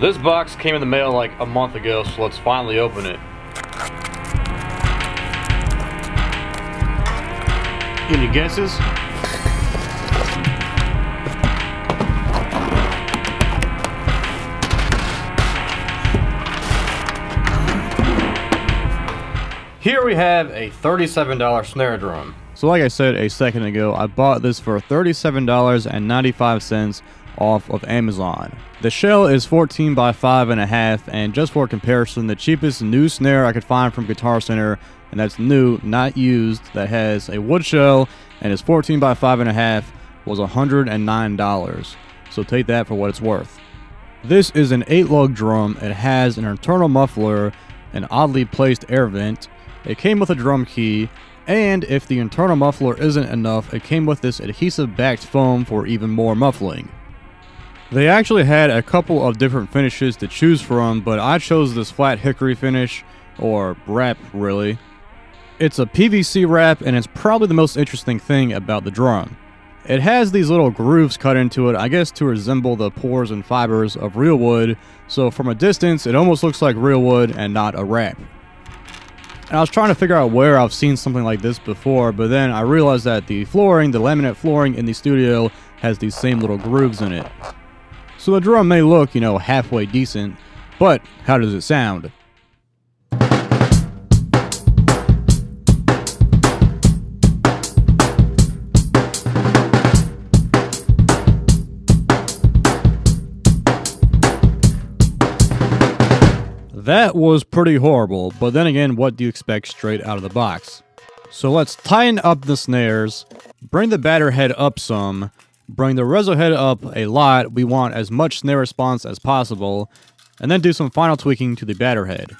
This box came in the mail like a month ago, so let's finally open it. Any guesses? Here we have a $37 snare drum. So like I said a second ago, I bought this for $37.95 off of Amazon. The shell is 14 by 5.5, and just for comparison, the cheapest new snare I could find from Guitar Center, and that's new, not used, that has a wood shell and is 14 by 5.5 was $109. So take that for what it's worth. This is an 8-lug drum. It has an internal muffler, an oddly placed air vent. It came with a drum key, and if the internal muffler isn't enough, it came with this adhesive backed foam for even more muffling. They actually had a couple of different finishes to choose from, but I chose this flat hickory finish, or wrap really. It's a PVC wrap, and it's probably the most interesting thing about the drum. It has these little grooves cut into it, I guess to resemble the pores and fibers of real wood, so from a distance it almost looks like real wood and not a wrap. And I was trying to figure out where I've seen something like this before, but then I realized that the flooring, the laminate flooring in the studio, has these same little grooves in it. So the drum may look, you know, halfway decent, but how does it sound? That was pretty horrible, but then again, what do you expect straight out of the box? So let's tighten up the snares, bring the batter head up some, bring the reso head up a lot, we want as much snare response as possible, and then do some final tweaking to the batter head.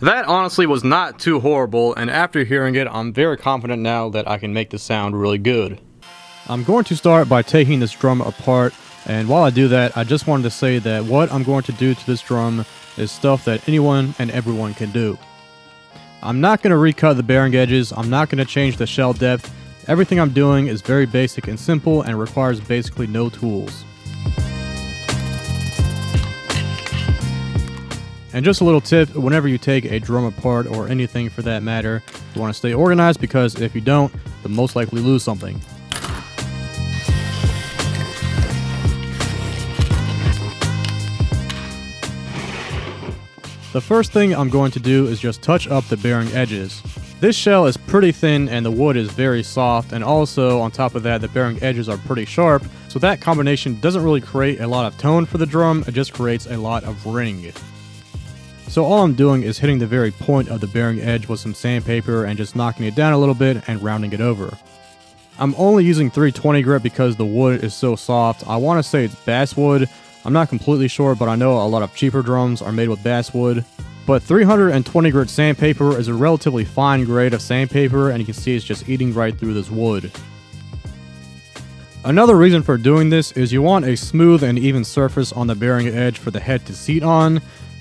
That honestly was not too horrible, and after hearing it, I'm very confident now that I can make this sound really good. I'm going to start by taking this drum apart, and while I do that, I just wanted to say that what I'm going to do to this drum is stuff that anyone and everyone can do. I'm not going to recut the bearing edges, I'm not going to change the shell depth, everything I'm doing is very basic and simple and requires basically no tools. And just a little tip, whenever you take a drum apart or anything for that matter, you want to stay organized, because if you don't, you'll most likely lose something. The first thing I'm going to do is just touch up the bearing edges. This shell is pretty thin and the wood is very soft, and also on top of that the bearing edges are pretty sharp, so that combination doesn't really create a lot of tone for the drum, it just creates a lot of ring. So all I'm doing is hitting the very point of the bearing edge with some sandpaper and just knocking it down a little bit and rounding it over. I'm only using 320 grit because the wood is so soft. I want to say it's basswood. I'm not completely sure, but I know a lot of cheaper drums are made with basswood. But 320 grit sandpaper is a relatively fine grade of sandpaper, and you can see it's just eating right through this wood. Another reason for doing this is you want a smooth and even surface on the bearing edge for the head to seat on.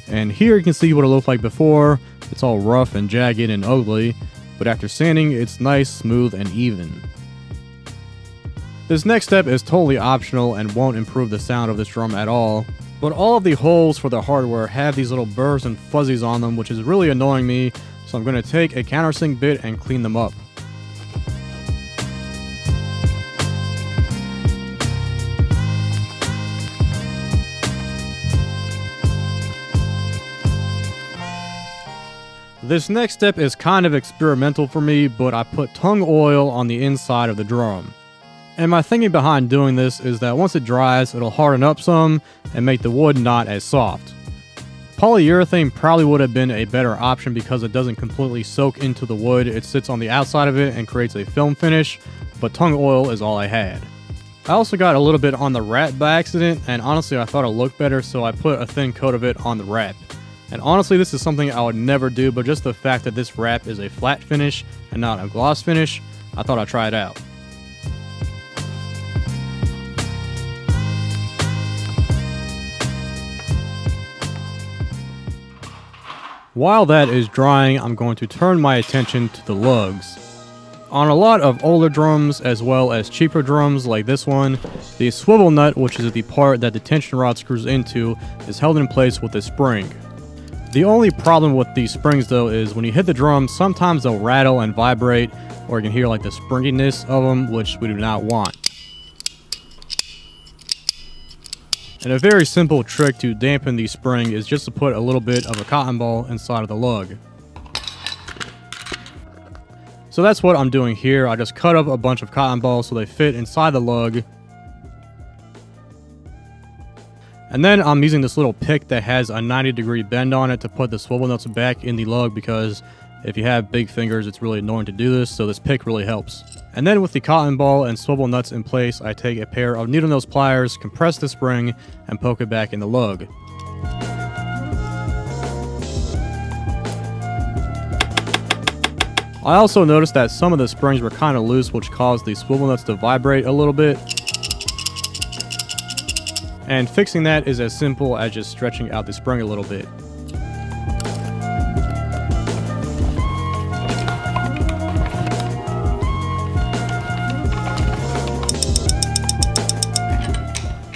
And here you can see what it looked like before. It's all rough and jagged and ugly, but after sanding, it's nice, smooth, and even. This next step is totally optional and won't improve the sound of this drum at all, but all of the holes for the hardware have these little burrs and fuzzies on them, which is really annoying me, so I'm going to take a countersink bit and clean them up. This next step is kind of experimental for me, but I put tung oil on the inside of the drum. And my thinking behind doing this is that once it dries, it'll harden up some and make the wood not as soft. Polyurethane probably would have been a better option because it doesn't completely soak into the wood, it sits on the outside of it and creates a film finish, but tung oil is all I had. I also got a little bit on the wrap by accident, and honestly I thought it looked better, so I put a thin coat of it on the wrap. And honestly, this is something I would never do, but just the fact that this wrap is a flat finish and not a gloss finish, I thought I'd try it out. While that is drying, I'm going to turn my attention to the lugs. On a lot of older drums, as well as cheaper drums like this one, the swivel nut, which is the part that the tension rod screws into, is held in place with a spring. The only problem with these springs though is when you hit the drum, sometimes they'll rattle and vibrate, or you can hear like the springiness of them, which we do not want. And a very simple trick to dampen the spring is just to put a little bit of a cotton ball inside of the lug. So that's what I'm doing here. I just cut up a bunch of cotton balls so they fit inside the lug. And then I'm using this little pick that has a 90-degree bend on it to put the swivel nuts back in the lug, because if you have big fingers, it's really annoying to do this, so this pick really helps. And then with the cotton ball and swivel nuts in place, I take a pair of needle nose pliers, compress the spring, and poke it back in the lug. I also noticed that some of the springs were kind of loose, which caused the swivel nuts to vibrate a little bit. And fixing that is as simple as just stretching out the spring a little bit.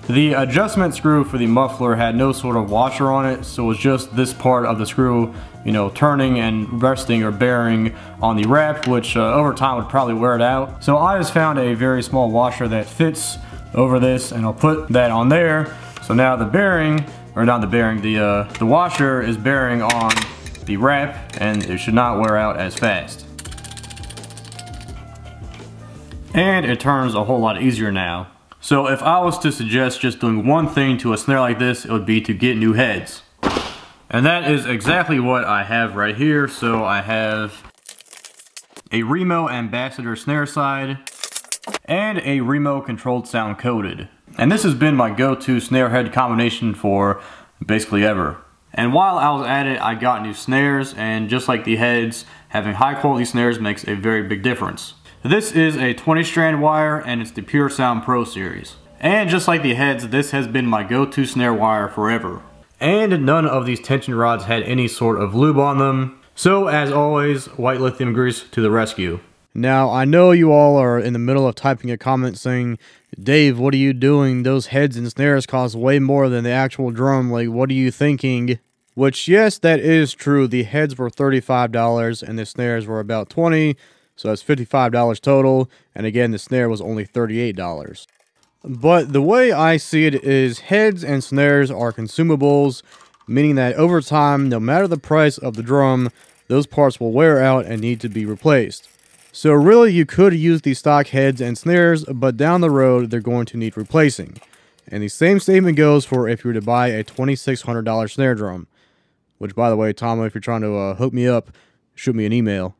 The adjustment screw for the muffler had no sort of washer on it, so it was just this part of the screw, you know, turning and resting or bearing on the wrap, which over time would probably wear it out. So I just found a very small washer that fits over this, and I'll put that on there. So now the bearing, or not the bearing, the washer is bearing on the wrap, and it should not wear out as fast. And it turns a whole lot easier now. So if I was to suggest just doing one thing to a snare like this, it would be to get new heads. And that is exactly what I have right here. So I have a Remo Ambassador snare side and a Remo Controlled Sound Coated. And this has been my go-to snare head combination for basically ever. And while I was at it, I got new snares, and just like the heads, having high quality snares makes a very big difference. This is a 20-strand wire, and it's the PureSound Pro series. And just like the heads, this has been my go-to snare wire forever. And none of these tension rods had any sort of lube on them. So as always, white lithium grease to the rescue. Now, I know you all are in the middle of typing a comment saying, "Dave, what are you doing? Those heads and snares cost way more than the actual drum. Like, what are you thinking?" Which, yes, that is true. The heads were $35 and the snares were about $20. So that's $55 total, and again, the snare was only $38. But the way I see it is heads and snares are consumables, meaning that over time, no matter the price of the drum, those parts will wear out and need to be replaced. So really, you could use the stock heads and snares, but down the road, they're going to need replacing. And the same statement goes for if you were to buy a $2,600 snare drum. Which, by the way, Tomo, if you're trying to hook me up, shoot me an email.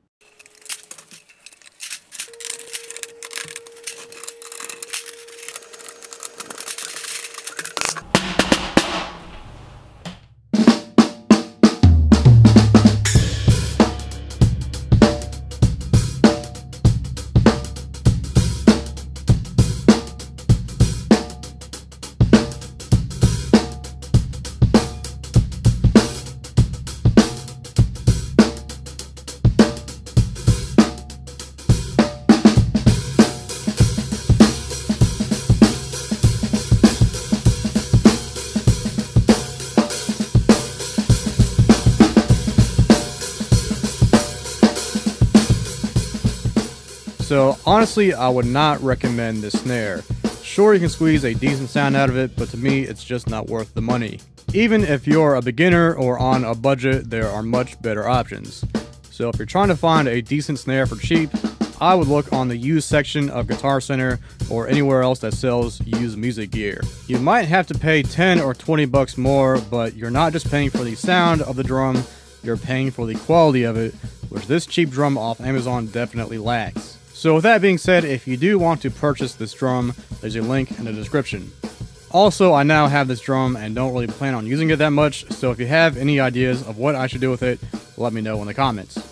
So honestly, I would not recommend this snare. Sure, you can squeeze a decent sound out of it, but to me, it's just not worth the money. Even if you're a beginner or on a budget, there are much better options. So if you're trying to find a decent snare for cheap, I would look on the used section of Guitar Center or anywhere else that sells used music gear. You might have to pay 10 or 20 bucks more, but you're not just paying for the sound of the drum, you're paying for the quality of it, which this cheap drum off Amazon definitely lacks. So with that being said, if you do want to purchase this drum, there's a link in the description. Also, I now have this drum and don't really plan on using it that much, so if you have any ideas of what I should do with it, let me know in the comments.